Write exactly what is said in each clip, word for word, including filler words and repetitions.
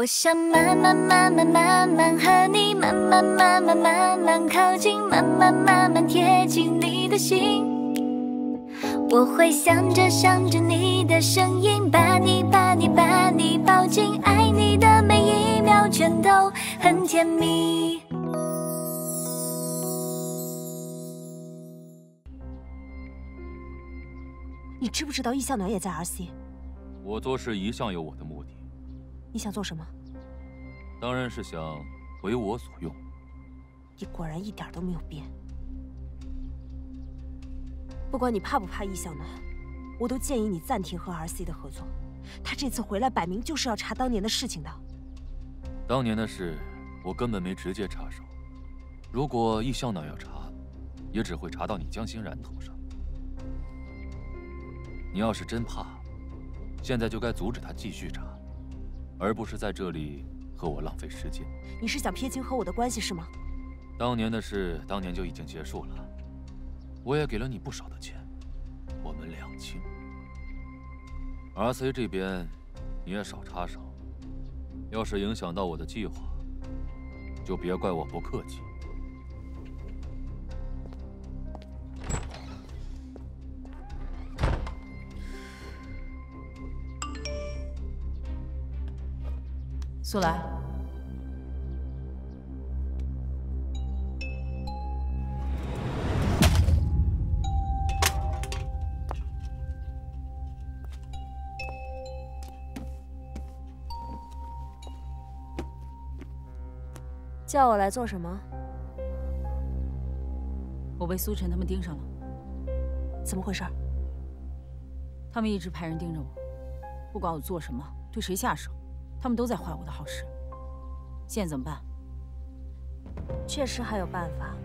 我想慢慢慢慢慢慢和你慢慢慢慢慢慢靠近，慢慢慢慢贴近你的心。我会想着想着你的声音，把你把你把你抱紧，爱你的每一秒全都很甜蜜。你知不知道易向南也在 R C？ 我做事一向有我的目的。 你想做什么？当然是想为我所用。你果然一点都没有变。不管你怕不怕易向南，我都建议你暂停和 R C 的合作。他这次回来摆明就是要查当年的事情的。当年的事，我根本没直接插手。如果易向南要查，也只会查到你江欣然头上。你要是真怕，现在就该阻止他继续查。 而不是在这里和我浪费时间。你是想撇清和我的关系是吗？当年的事，当年就已经结束了。我也给了你不少的钱，我们两清。R C 这边，你也少插手。要是影响到我的计划，就别怪我不客气。素来，叫我来做什么？我被苏晨他们盯上了，怎么回事？他们一直派人盯着我，不管我做什么，对谁下手。 他们都在坏我的好事，现在怎么办？确实还有办法，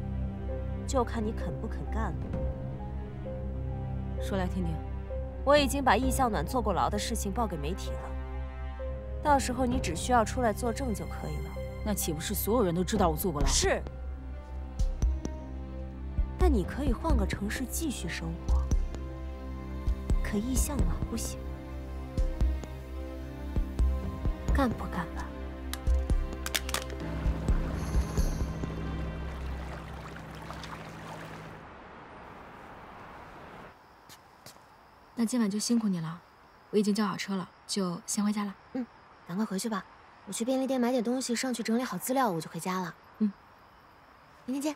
就看你肯不肯干了。说来听听。我已经把易向暖坐过牢的事情报给媒体了，到时候你只需要出来作证就可以了。那岂不是所有人都知道我坐过牢？是。那你可以换个城市继续生活，可易向暖不行。 干不干吧？那今晚就辛苦你了，我已经叫好车了，就先回家了。嗯，赶快回去吧，我去便利店买点东西，上去整理好资料，我就回家了。嗯，明天见。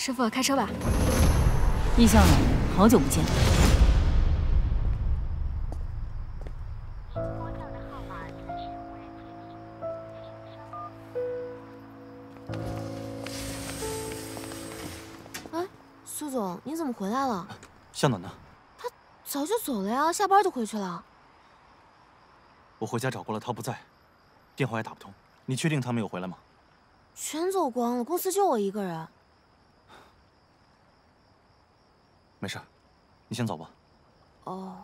师傅，开车吧。易向南，好久不见。哎，苏总，你怎么回来了？向暖呢？他早就走了呀，下班就回去了。我回家找过了，他不在，电话也打不通。你确定他没有回来吗？全走光了，公司就我一个人。 没事，你先走吧。哦。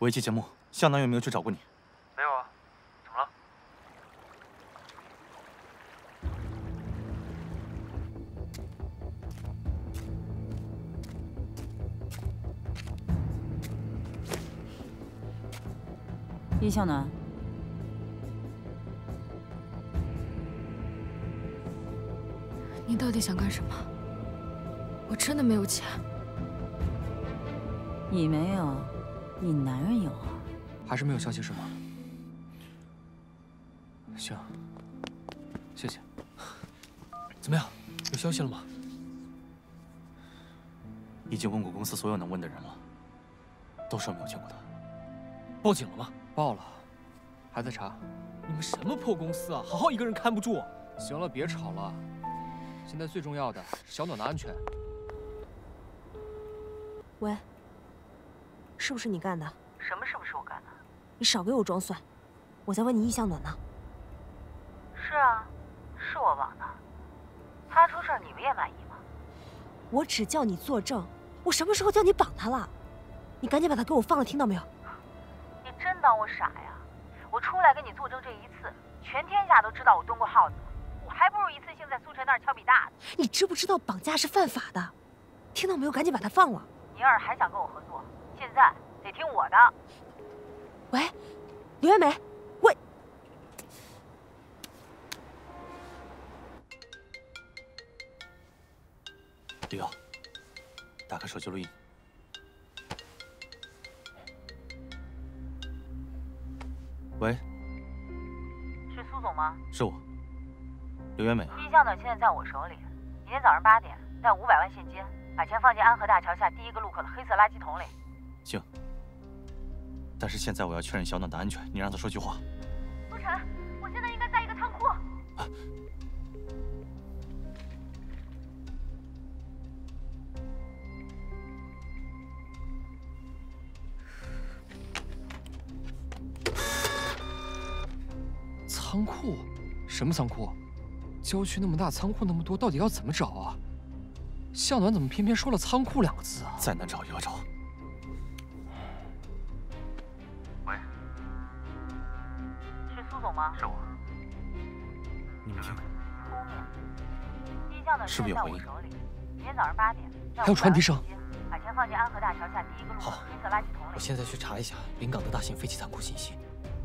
我一期节目，向南有没有去找过你？没有啊，怎么了？易向南。 你到底想干什么？我真的没有钱。你没有，你男人有啊。还是没有消息是吗？行，谢谢。怎么样，有消息了吗？已经问过公司所有能问的人了，都说没有见过他。报警了吗？报了，还在查。你们什么破公司啊！好好一个人看不住。行了，别吵了。 现在最重要的是小暖的安全。喂，是不是你干的？什么是不是我干的？你少给我装蒜！我在问你易向暖呢。是啊，是我绑的。他出事，你们也满意吗？我只叫你作证，我什么时候叫你绑他了？你赶紧把它给我放了，听到没有？你真当我傻呀？我出来跟你作证这一次，全天下都知道我蹲过耗子，我还不如一次性在苏晨那儿敲笔大的。你知不知道绑架是犯法的？听到没有？赶紧把它放了。你要是还想跟我合作，现在得听我的。喂，刘艳梅，喂。 李瑶，打开手机录音。喂，是苏总吗？是我，刘元美。金向导现在在我手里，明天早上八点带五百万现金，把钱放进安河大桥下第一个路口的黑色垃圾桶里。行，但是现在我要确认小暖的安全，你让他说句话。苏晨，我现在应该在一个仓库。啊 仓库？什么仓库？郊区那么大，仓库那么多，到底要怎么找啊？向暖怎么偏偏说了“仓库”两个字啊？再难找也要找。喂，是苏总吗？是我。你们听没？是不是有回音？明天早上八点。还有船笛声。把钱放进安河大桥下第一个路口黑色垃圾桶里。我现在去查一下临港的大型废弃仓库信息，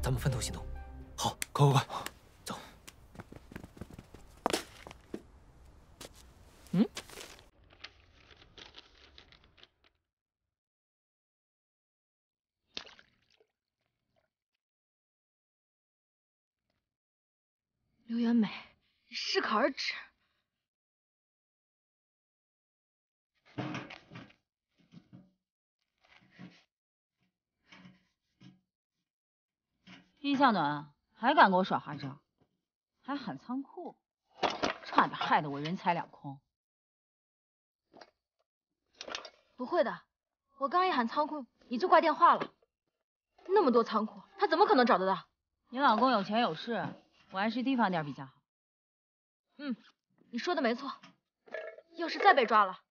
咱们分头行动。 好，快快快，走。嗯。刘元美，你适可而止。殷向暖。 还敢给我耍花招，还喊仓库，差点害得我人财两空。不会的，我刚一喊仓库，你就挂电话了。那么多仓库，他怎么可能找得到？你老公有钱有势，我还是提防点比较好。嗯，你说的没错。要是再被抓了，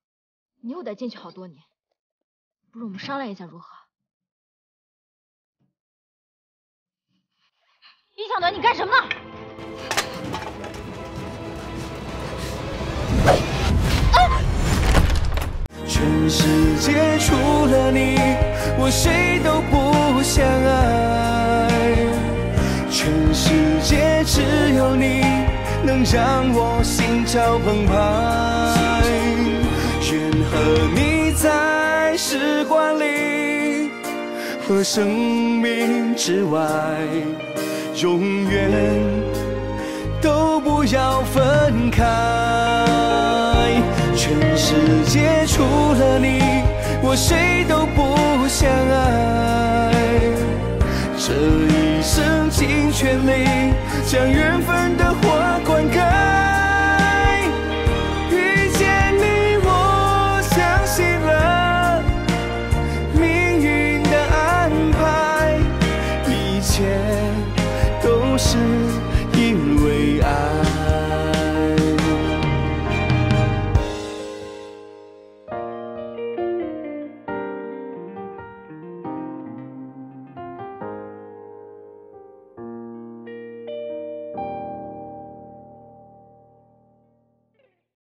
你又得进去好多年。不如我们商量一下如何？ 殷向暖，你干什么呢？全世界除了你，我谁都不想爱。全世界只有你，能让我心潮澎湃。愿和你在时光里和生命之外。 永远都不要分开。全世界除了你，我谁都不想爱。这一生尽全力，将缘分的花灌溉。